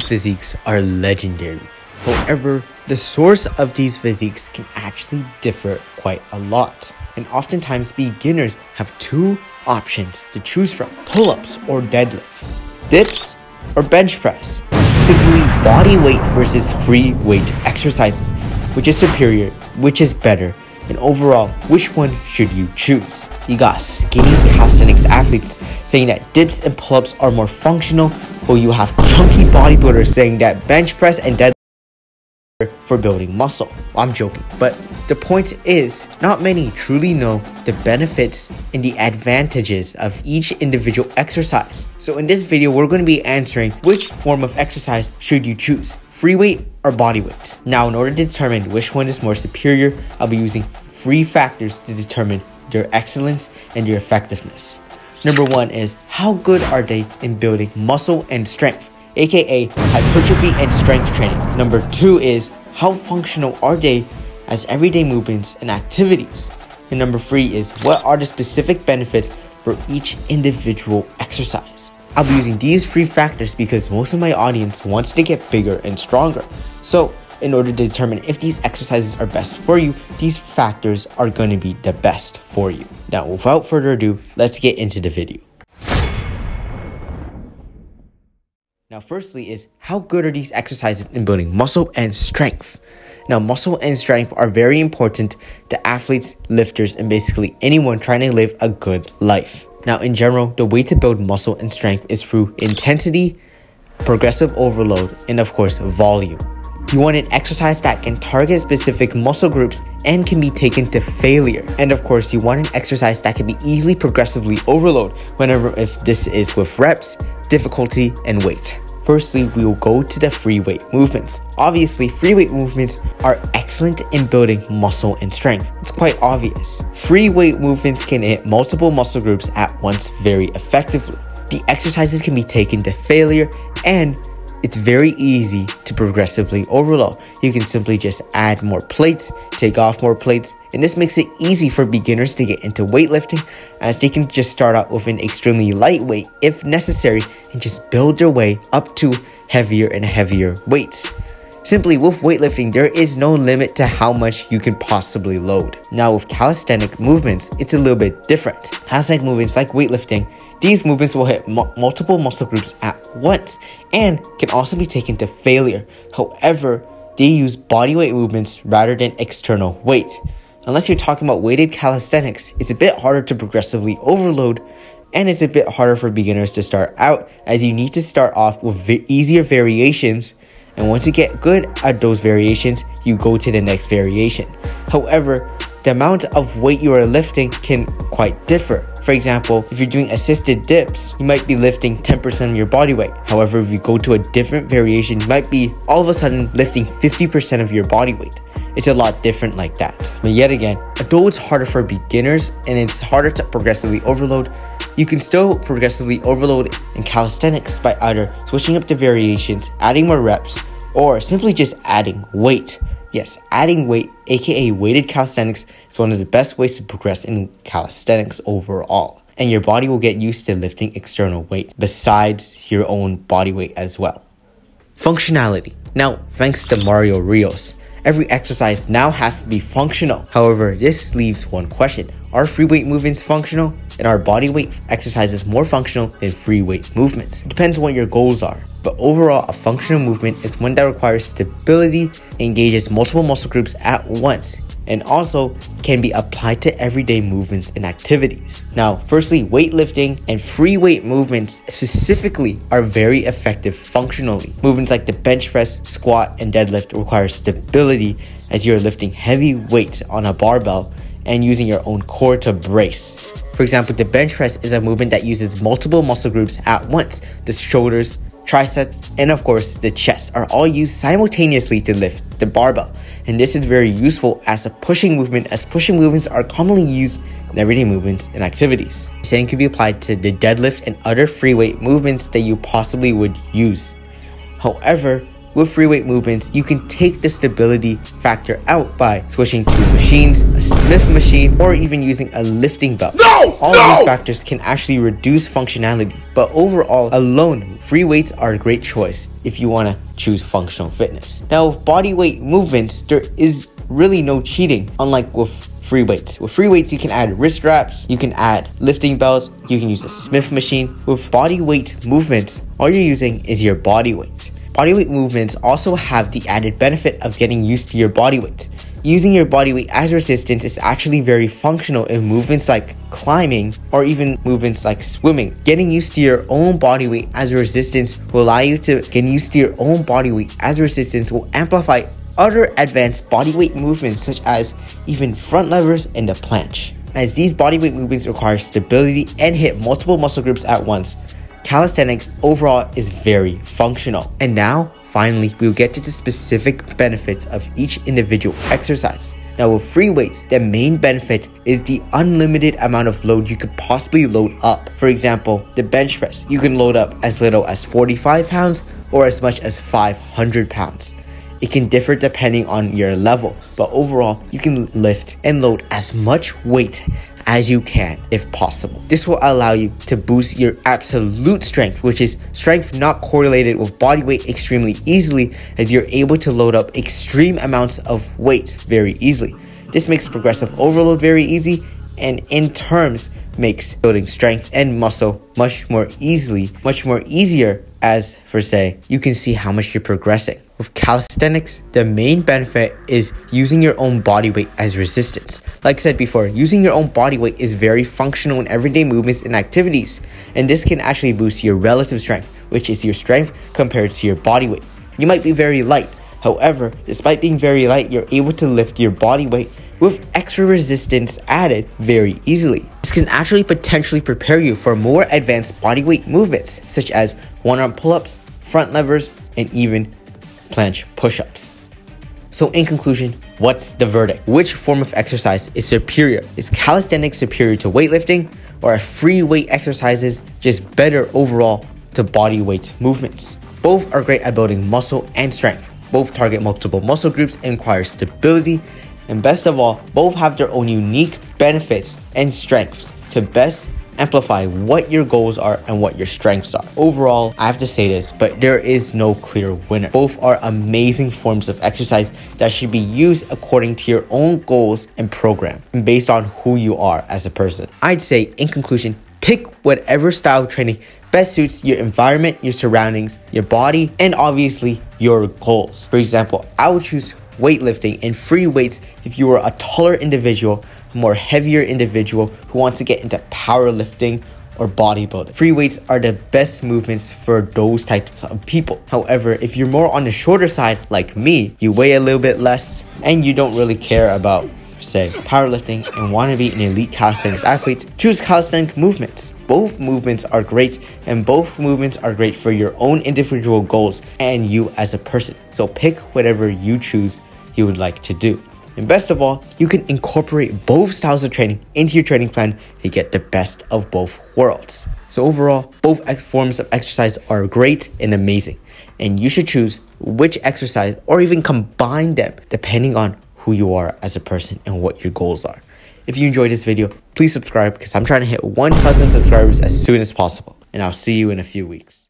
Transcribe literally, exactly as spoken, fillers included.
these physiques are legendary. However, the source of these physiques can actually differ quite a lot. And oftentimes, beginners have two options to choose from: pull-ups or deadlifts, dips or bench press, simply body weight versus free weight exercises. Which is superior? Which is better? And overall, which one should you choose? You got skinny calisthenics athletes saying that dips and pull-ups are more functional, or you have chunky bodybuilders saying that bench press and deadlift are for building muscle. I'm joking, but the point is, not many truly know the benefits and the advantages of each individual exercise. So in this video, we're going to be answering which form of exercise should you choose, free weight or body weight. Now, in order to determine which one is more superior, I'll be using three factors to determine their excellence and their effectiveness. Number one is, how good are they in building muscle and strength, aka hypertrophy and strength training? Number two is, how functional are they as everyday movements and activities? And number three is, what are the specific benefits for each individual exercise? I'll be using these three factors because most of my audience wants to get bigger and stronger. So in order to determine if these exercises are best for you, these factors are going to be the best for you. Now, without further ado, let's get into the video. Now, firstly is, how good are these exercises in building muscle and strength? Now, muscle and strength are very important to athletes, lifters, and basically anyone trying to live a good life. Now, in general, the way to build muscle and strength is through intensity, progressive overload, and of course, volume. You want an exercise that can target specific muscle groups and can be taken to failure. And of course, you want an exercise that can be easily progressively overloaded whenever if this is with reps, difficulty, and weight. Firstly, we will go to the free weight movements. Obviously, free weight movements are excellent in building muscle and strength. It's quite obvious. Free weight movements can hit multiple muscle groups at once very effectively. The exercises can be taken to failure, and it's very easy to progressively overload. You can simply just add more plates, take off more plates, and this makes it easy for beginners to get into weightlifting, as they can just start out with an extremely light weight if necessary and just build their way up to heavier and heavier weights. Simply, with weightlifting, there is no limit to how much you can possibly load. Now, with calisthenic movements, it's a little bit different. Calisthenic movements, like weightlifting, these movements will hit mu- multiple muscle groups at once and can also be taken to failure. However, they use bodyweight movements rather than external weight. Unless you're talking about weighted calisthenics, it's a bit harder to progressively overload, and it's a bit harder for beginners to start out, as you need to start off with vi- easier variations. And once you get good at those variations, you go to the next variation. However, the amount of weight you are lifting can quite differ. For example, if you're doing assisted dips, you might be lifting ten percent of your body weight. However, if you go to a different variation, you might be all of a sudden lifting fifty percent of your body weight. It's a lot different like that. But yet again, although it's harder for beginners and it's harder to progressively overload, you can still progressively overload in calisthenics by either switching up the variations, adding more reps, or simply just adding weight. Yes, adding weight, aka weighted calisthenics, is one of the best ways to progress in calisthenics overall. And your body will get used to lifting external weight besides your own body weight as well. Functionality. Now, thanks to Mario Rios, every exercise now has to be functional. However, this leaves one question. Are free weight movements functional? And are body weight exercises more functional than free weight movements? It depends on what your goals are. But overall, a functional movement is one that requires stability, engages multiple muscle groups at once, and also can be applied to everyday movements and activities. Now, firstly, weightlifting and free weight movements specifically are very effective functionally. Movements like the bench press, squat, and deadlift require stability, as you're lifting heavy weights on a barbell and using your own core to brace. For example, the bench press is a movement that uses multiple muscle groups at once. The shoulders, triceps, and of course the chest are all used simultaneously to lift the barbell. And this is very useful as a pushing movement, as pushing movements are commonly used in everyday movements and activities. The same can be applied to the deadlift and other free weight movements that you possibly would use. However, with free weight movements, you can take the stability factor out by switching to machines, a Smith machine, or even using a lifting belt. No! All no! these factors can actually reduce functionality, but overall alone, free weights are a great choice if you want to choose functional fitness. Now, with body weight movements, there is really no cheating, unlike with free weights. With free weights, you can add wrist straps, you can add lifting belts, you can use a Smith machine. With body weight movements, all you're using is your body weight. Body weight movements also have the added benefit of getting used to your body weight. Using your body weight as resistance is actually very functional in movements like climbing or even movements like swimming. Getting used to your own body weight as resistance will allow you to get used to your own body weight as resistance will amplify other advanced bodyweight movements such as even front levers and the planche. As these bodyweight movements require stability and hit multiple muscle groups at once, calisthenics overall is very functional. And now, finally, we'll get to the specific benefits of each individual exercise. Now, with free weights, the main benefit is the unlimited amount of load you could possibly load up. For example, the bench press, you can load up as little as forty-five pounds or as much as five hundred pounds. It can differ depending on your level, but overall, you can lift and load as much weight as you can if possible. This will allow you to boost your absolute strength, which is strength not correlated with body weight, extremely easily, as you're able to load up extreme amounts of weight very easily. This makes progressive overload very easy, and in terms makes building strength and muscle much more easily, much more easier, as for say, you can see how much you're progressing. With calisthenics, the main benefit is using your own body weight as resistance. Like I said before, using your own body weight is very functional in everyday movements and activities, and this can actually boost your relative strength, which is your strength compared to your body weight. You might be very light. However, despite being very light, you're able to lift your body weight with extra resistance added very easily. This can actually potentially prepare you for more advanced bodyweight movements, such as one-arm pull-ups, front levers, and even planche push-ups. So in conclusion, what's the verdict? Which form of exercise is superior? Is calisthenics superior to weightlifting, or are free weight exercises just better overall to bodyweight movements? Both are great at building muscle and strength. Both target multiple muscle groups and require stability. And best of all, both have their own unique benefits and strengths to best amplify what your goals are and what your strengths are. Overall, I have to say this, but there is no clear winner. Both are amazing forms of exercise that should be used according to your own goals and program, and based on who you are as a person. I'd say, in conclusion, pick whatever style of training best suits your environment, your surroundings, your body, and obviously your goals. For example, I would choose weightlifting and free weights if you were a taller individual, a more heavier individual who wants to get into powerlifting or bodybuilding. Free weights are the best movements for those types of people. However, if you're more on the shorter side like me, you weigh a little bit less and you don't really care about, say, powerlifting and want to be an elite calisthenics athlete, choose calisthenic movements. Both movements are great, and both movements are great for your own individual goals and you as a person. So pick whatever you choose you would like to do. And best of all, you can incorporate both styles of training into your training plan to get the best of both worlds. So overall, both forms of exercise are great and amazing, and you should choose which exercise or even combine them depending on who you are as a person and what your goals are. If you enjoyed this video, please subscribe because I'm trying to hit one thousand subscribers as soon as possible, and I'll see you in a few weeks.